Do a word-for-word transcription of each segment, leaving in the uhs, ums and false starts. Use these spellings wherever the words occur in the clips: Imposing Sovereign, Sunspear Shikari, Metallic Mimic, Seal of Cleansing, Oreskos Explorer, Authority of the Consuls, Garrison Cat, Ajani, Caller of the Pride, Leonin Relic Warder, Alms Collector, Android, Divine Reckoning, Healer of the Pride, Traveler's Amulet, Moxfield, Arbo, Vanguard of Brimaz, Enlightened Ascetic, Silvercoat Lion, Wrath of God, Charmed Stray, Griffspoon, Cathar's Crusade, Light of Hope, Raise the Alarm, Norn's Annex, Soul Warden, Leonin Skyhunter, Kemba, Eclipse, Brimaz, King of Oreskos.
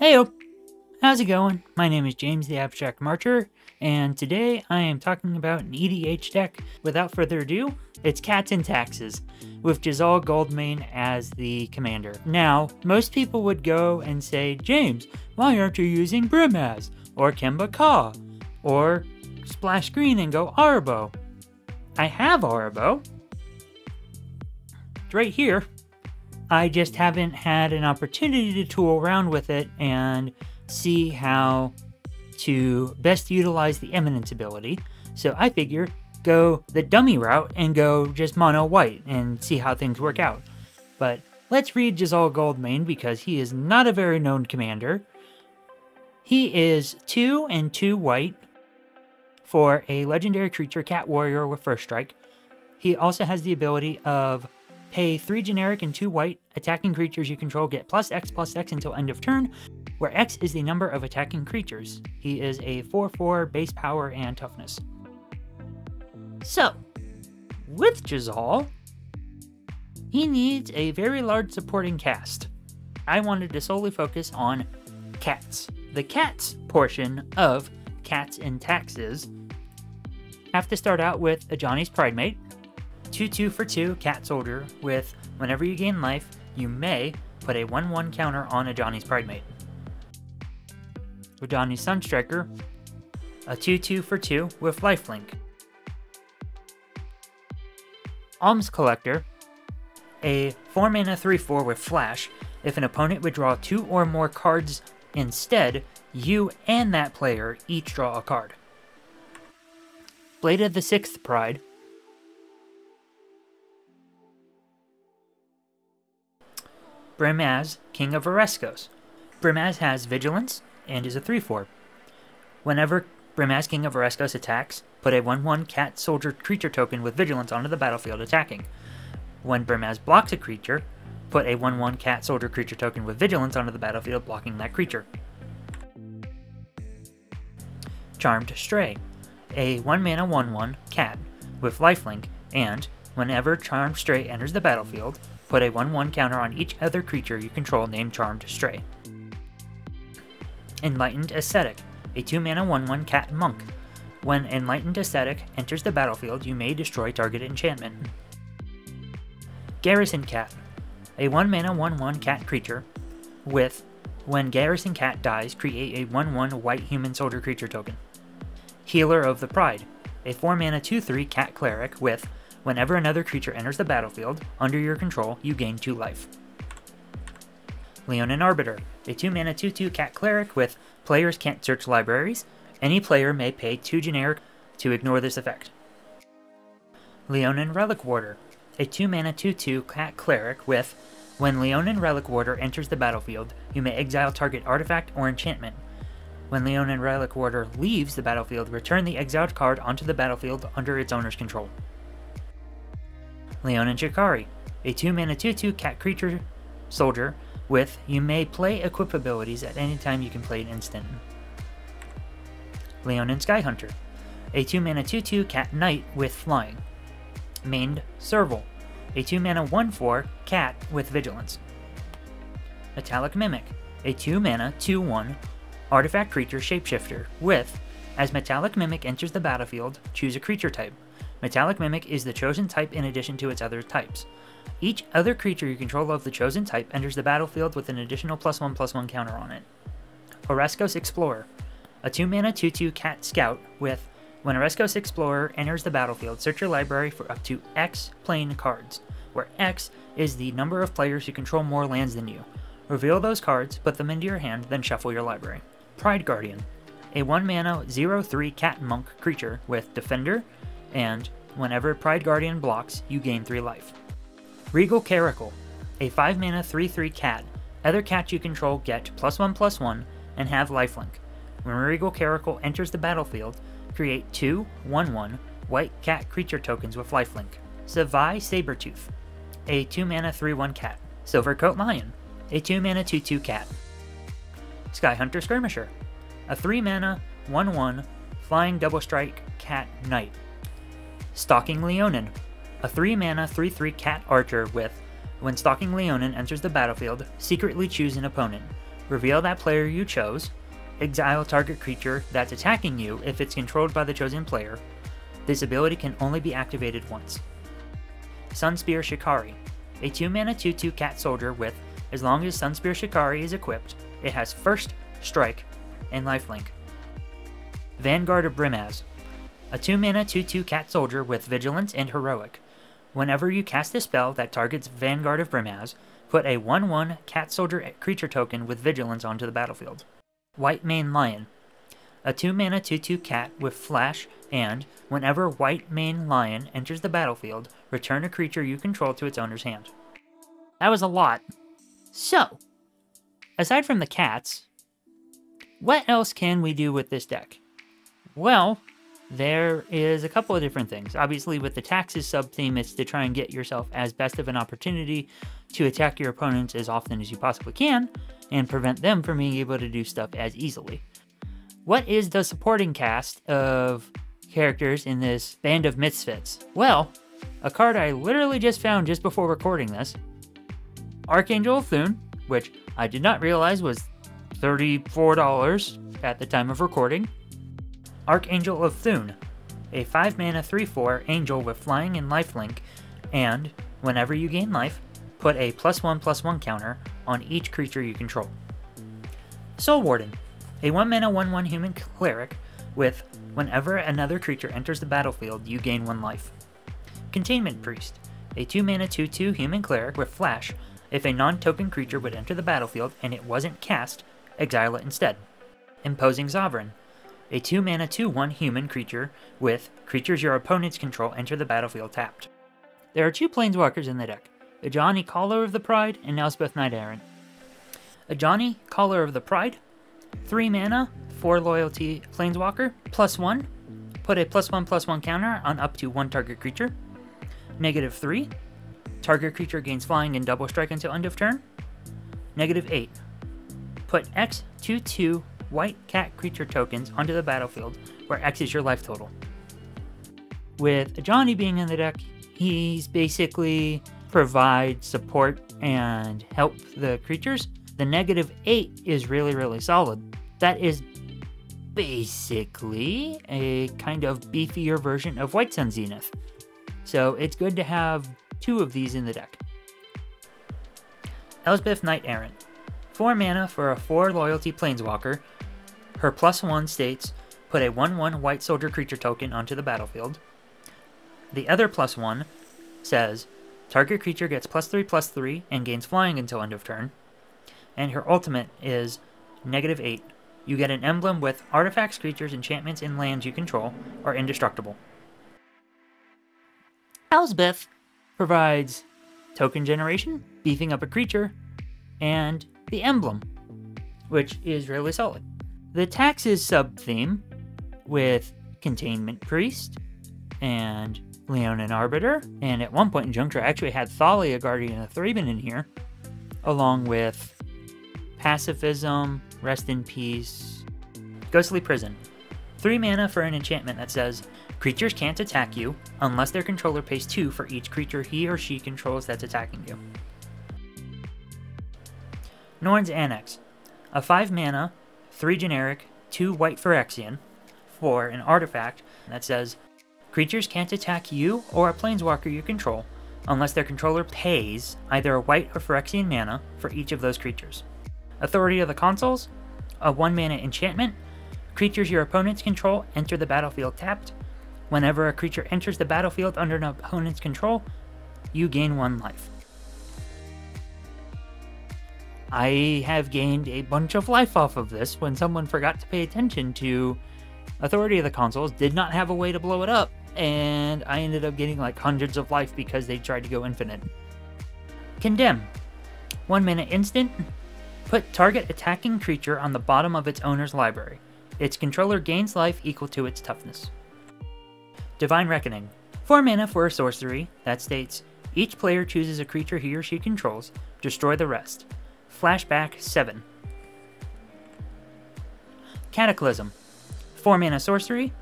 Heyo! How's it going? My name is James the Abstract Marcher, and today I am talking about an E D H deck. Without further ado, it's Cats and Taxes, with Jazal Goldmane as the commander. Now, most people would go and say, James, why aren't you using Brimaz, or Kemba Ka, or splash green and go Arbo? I have Arbo. It's right here. I just haven't had an opportunity to tool around with it and see how to best utilize the Eminence ability. So I figure go the dummy route and go just mono white and see how things work out. But let's read Jazal Goldmane because he is not a very known commander. He is two and two white for a legendary creature, Cat Warrior with First Strike. He also has the ability of pay three generic and two white. Attacking creatures you control get plus X plus X until end of turn, where X is the number of attacking creatures. He is a four four base power and toughness. So, with Jazal, he needs a very large supporting cast. I wanted to solely focus on cats. The cats portion of Cats and Taxes have to start out with Ajani's Pridemate. two two for two Cat Soldier with whenever you gain life, you may put a one one counter on Ajani's Pridemate. Ajani Sunstriker, a two two for two with Lifelink. Alms Collector, a four mana three four with Flash. If an opponent would draw two or more cards instead, you and that player each draw a card. Blade of the Sixth Pride, Brimaz, King of Oreskos. Brimaz has Vigilance and is a three four. Whenever Brimaz, King of Oreskos attacks, put a one one Cat Soldier creature token with Vigilance onto the battlefield attacking. When Brimaz blocks a creature, put a one one Cat Soldier creature token with Vigilance onto the battlefield blocking that creature. Charmed Stray, a one mana one one Cat with Lifelink, and whenever Charmed Stray enters the battlefield, put a one one counter on each other creature you control named Charmed Stray. Enlightened Ascetic, a two mana one one Cat Monk. When Enlightened Ascetic enters the battlefield, you may destroy target enchantment. Garrison Cat, a one mana one one Cat creature with, when Garrison Cat dies, create a one one white human soldier creature token. Healer of the Pride, a four mana two three Cat Cleric with, whenever another creature enters the battlefield under your control, you gain two life. Leonin Arbiter, a two mana two two Cat Cleric with players can't search libraries. Any player may pay two generic to ignore this effect. Leonin Relic Warder, a two mana two two Cat Cleric with, when Leonin Relic Warder enters the battlefield, you may exile target artifact or enchantment. When Leonin Relic Warder leaves the battlefield, return the exiled card onto the battlefield under its owner's control. Leonin Shikari, a two mana two two Cat Creature Soldier with, you may play equip abilities at any time you can play an instant. Leonin Skyhunter, a two mana two two Cat Knight with Flying. Maned Serval, a two mana one four Cat with Vigilance. Metallic Mimic, a two mana two one Artifact Creature Shapeshifter with, as Metallic Mimic enters the battlefield, choose a creature type. Metallic Mimic is the chosen type in addition to its other types. Each other creature you control of the chosen type enters the battlefield with an additional plus one plus one counter on it. Oreskos Explorer, a two mana two two Cat Scout with, when Oreskos Explorer enters the battlefield, search your library for up to X plain cards, where X is the number of players who control more lands than you. Reveal those cards, put them into your hand, then shuffle your library. Pride Guardian, a one mana zero three Cat Monk creature with Defender, and whenever Pride Guardian blocks, you gain three life. Regal Caracal, a five mana three three Cat. Other cats you control get plus one plus one and have lifelink. When Regal Caracal enters the battlefield, create two one one white cat creature tokens with lifelink. Savai Sabertooth, a two mana three one Cat. Silvercoat Lion, a two mana two two Cat. Skyhunter Skirmisher, a three mana one one flying double strike Cat Knight. Stalking Leonin, a three mana three three Cat Archer with, when Stalking Leonin enters the battlefield, secretly choose an opponent. Reveal that player you chose. Exile target creature that's attacking you if it's controlled by the chosen player. This ability can only be activated once. Sunspear Shikari. A two mana two two cat soldier with, as long as Sunspear Shikari is equipped, it has First, Strike, and Lifelink. Vanguard of Brimaz. A two mana two two cat soldier with Vigilance and Heroic. Whenever you cast a spell that targets Vanguard of Brimaz, put a one one cat soldier creature token with Vigilance onto the battlefield. White Mane Lion. A two mana two two cat with Flash and, whenever White Mane Lion enters the battlefield, return a creature you control to its owner's hand. That was a lot. So, aside from the cats, what else can we do with this deck? Well, there is a couple of different things. Obviously, with the taxes sub-theme, it's to try and get yourself as best of an opportunity to attack your opponents as often as you possibly can, and prevent them from being able to do stuff as easily. What is the supporting cast of characters in this Band of Misfits? Well, a card I literally just found just before recording this. Archangel of Thune, which I did not realize was thirty-four dollars at the time of recording. Archangel of Thune, a five mana three four angel with flying and lifelink, and whenever you gain life, put a plus one plus one counter on each creature you control. Soul Warden, a one mana one one human cleric with, whenever another creature enters the battlefield, you gain one life. Containment Priest, a two mana two two human cleric with flash. If a non-token creature would enter the battlefield and it wasn't cast, exile it instead. Imposing Sovereign, a two mana two one human creature with creatures your opponents control enter the battlefield tapped. There are two planeswalkers in the deck, Ajani Caller of the Pride and Elspeth Knight Errant. Ajani Caller of the Pride, three mana, four loyalty planeswalker, plus one, put a plus one plus one counter on up to one target creature. Negative three, target creature gains flying and double strike until end of turn. Negative eight, put X two two white cat creature tokens onto the battlefield, where X is your life total. With Ajani being in the deck, he's basically provides support and help the creatures. The negative eight is really, really solid. That is basically a kind of beefier version of White Sun Zenith. So it's good to have two of these in the deck. Elspeth Knight Errant, four mana for a four loyalty planeswalker. Her plus one states, put a one one white soldier creature token onto the battlefield. The other plus one says, target creature gets plus three plus three and gains flying until end of turn. And her ultimate is negative eight. You get an emblem with artifacts, creatures, enchantments, and lands you control are indestructible. Elspeth provides token generation, beefing up a creature, and the emblem, which is really solid. The taxes sub-theme with Containment Priest and Leonin Arbiter, and at one point in Juncture I actually had Thalia, Guardian of Thraben in here, along with Pacifism, Rest in Peace, Ghostly Prison. three mana for an enchantment that says, creatures can't attack you unless their controller pays two for each creature he or she controls that's attacking you. Norn's Annex, a five mana, three generic, two white Phyrexian, for an artifact that says, creatures can't attack you or a planeswalker you control unless their controller pays either a white or Phyrexian mana for each of those creatures. Authority of the Consuls, a one mana enchantment, creatures your opponents control enter the battlefield tapped. Whenever a creature enters the battlefield under an opponent's control, you gain one life. I have gained a bunch of life off of this when someone forgot to pay attention to Authority of the Consuls, did not have a way to blow it up, and I ended up getting like hundreds of life because they tried to go infinite. Condemn, one minute instant, put target attacking creature on the bottom of its owner's library. Its controller gains life equal to its toughness. Divine Reckoning, four mana for a sorcery that states, each player chooses a creature he or she controls, destroy the rest. Flashback seven. Cataclysm, four mana sorcery,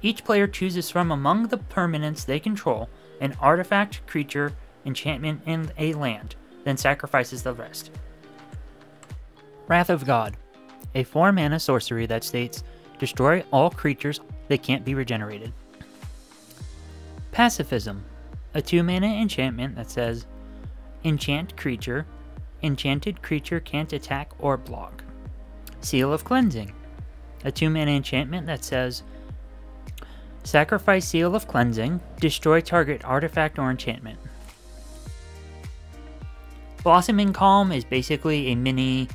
each player chooses from among the permanents they control an artifact, creature, enchantment, and a land, then sacrifices the rest. Wrath of God, a four mana sorcery that states, destroy all creatures that can't be regenerated. Pacifism, a two mana enchantment that says, enchant creature, enchanted creature can't attack or block. Seal of Cleansing, a two mana enchantment that says, sacrifice Seal of Cleansing, destroy target artifact or enchantment. Blossoming Calm is basically a mini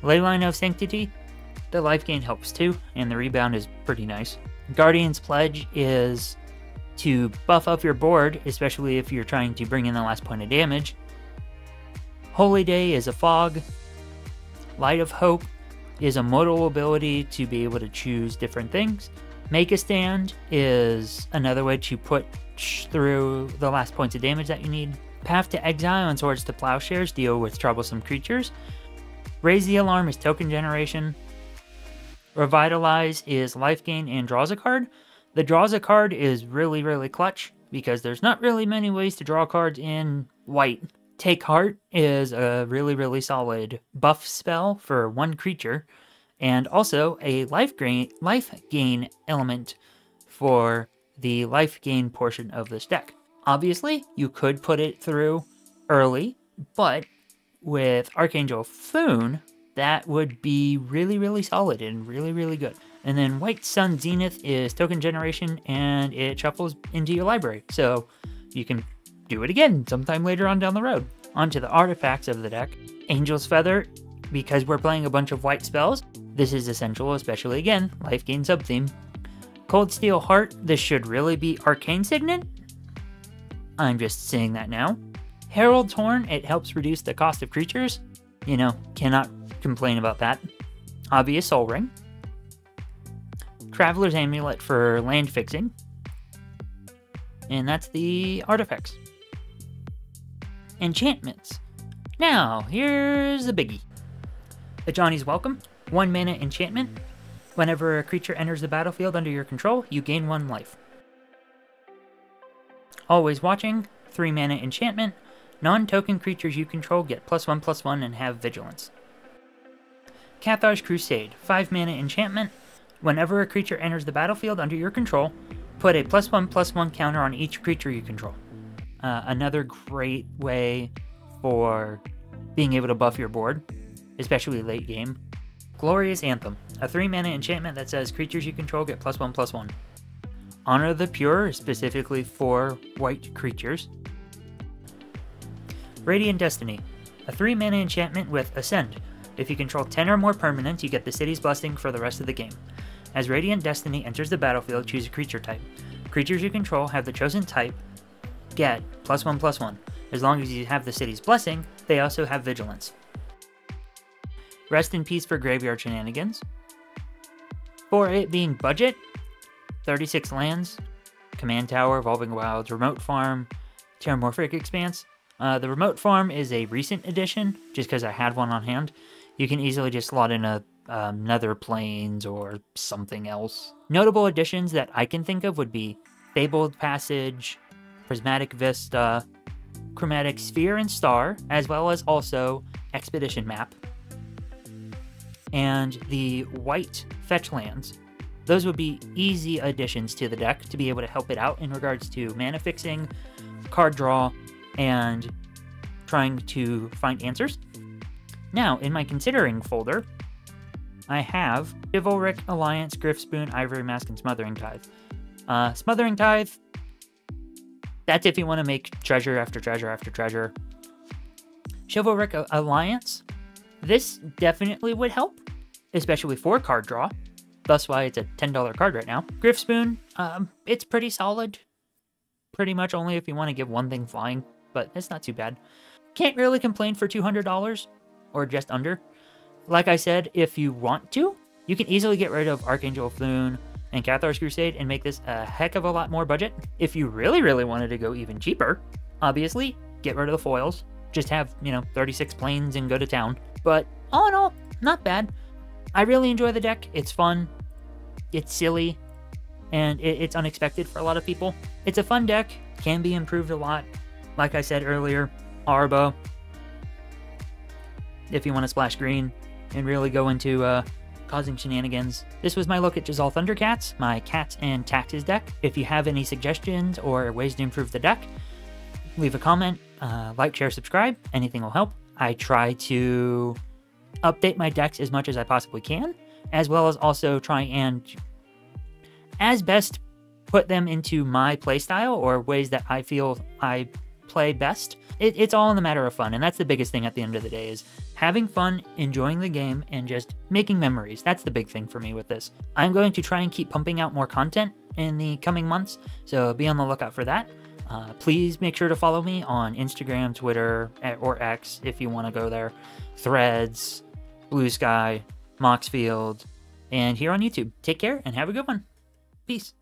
Leyline of Sanctity. The life gain helps too, and the rebound is pretty nice. Guardian's Pledge is to buff up your board, especially if you're trying to bring in the last point of damage. Holy Day is a fog. Light of Hope is a modal ability to be able to choose different things. Make a Stand is another way to put through the last points of damage that you need. Path to Exile and Swords to Plowshares deal with troublesome creatures. Raise the Alarm is token generation. Revitalize is life gain and draws a card. The draws a card is really, really clutch because there's not really many ways to draw cards in white. Take Heart is a really, really solid buff spell for one creature, and also a life gain, life gain element for the life gain portion of this deck. Obviously, you could put it through early, but with Archangel of Thune, that would be really, really solid and really, really good. And then White Sun Zenith is token generation, and it shuffles into your library, so you can do it again sometime later on down the road. Onto the artifacts of the deck. Angel's Feather, because we're playing a bunch of white spells, this is essential, especially again, life gain subtheme. Cold Steel Heart, this should really be Arcane Signet. I'm just saying that now. Herald Torn, it helps reduce the cost of creatures. You know, cannot complain about that. Obvious Soul Ring. Traveler's Amulet for land fixing. And that's the artifacts. Enchantments. Now, here's the biggie. Ajani's Welcome, one mana enchantment. Whenever a creature enters the battlefield under your control, you gain one life. Always Watching, three mana enchantment. Non-token creatures you control get plus one plus one and have vigilance. Cathar's Crusade, five mana enchantment. Whenever a creature enters the battlefield under your control, put a plus one plus one counter on each creature you control. Uh, another great way for being able to buff your board, especially late game. Glorious Anthem, a three mana enchantment that says creatures you control get plus one plus one. Honor the Pure, specifically for white creatures. Radiant Destiny, a three mana enchantment with Ascend. If you control ten or more permanents, you get the City's Blessing for the rest of the game. As Radiant Destiny enters the battlefield, choose a creature type. Creatures you control have the chosen type get plus one plus one. As long as you have the City's Blessing, they also have vigilance. Rest in Peace for graveyard shenanigans. For it being budget, thirty-six lands, Command Tower, Evolving Wilds, Remote Farm, Terramorphic Expanse. Uh, the Remote Farm is a recent addition, just because I had one on hand. You can easily just slot in a um, Nether Plains or something else. Notable additions that I can think of would be Fabled Passage, Prismatic Vista, Chromatic Sphere and Star, as well as also Expedition Map, and the white fetch lands. Those would be easy additions to the deck to be able to help it out in regards to mana fixing, card draw, and trying to find answers. Now, in my Considering folder, I have Chivalric Alliance, Griffspoon, Ivory Mask, and Smothering Tithe. Uh, Smothering Tithe, that's if you want to make treasure after treasure after treasure. Chivalric Alliance, this definitely would help, especially for card draw. That's why it's a ten dollar card right now. Griffspoon, um, it's pretty solid. Pretty much only if you want to give one thing flying, but it's not too bad. Can't really complain for two hundred dollars, or just under. Like I said, if you want to, you can easily get rid of Archangel of Thune and Cathar's Crusade and make this a heck of a lot more budget. If you really, really wanted to go even cheaper, obviously, get rid of the foils. Just have, you know, thirty-six planes and go to town. But all in all, not bad. I really enjoy the deck. It's fun. It's silly, and it, it's unexpected for a lot of people. It's a fun deck, can be improved a lot. Like I said earlier, Arbo, if you want to splash green, and really go into uh, causing shenanigans. This was my look at Jazal Thundercats, my Cats and Taxes deck. If you have any suggestions or ways to improve the deck, leave a comment, uh, like, share, subscribe, anything will help. I try to update my decks as much as I possibly can, as well as also try and, as best, put them into my playstyle or ways that I feel I play best. It, it's all in the matter of fun, and that's the biggest thing at the end of the day, is having fun, enjoying the game, and just making memories. That's the big thing for me with this. I'm going to try and keep pumping out more content in the coming months, so be on the lookout for that. Uh, please make sure to follow me on Instagram, Twitter, or X if you want to go there, Threads, Blue Sky, Moxfield, and here on YouTube. Take care and have a good one. Peace.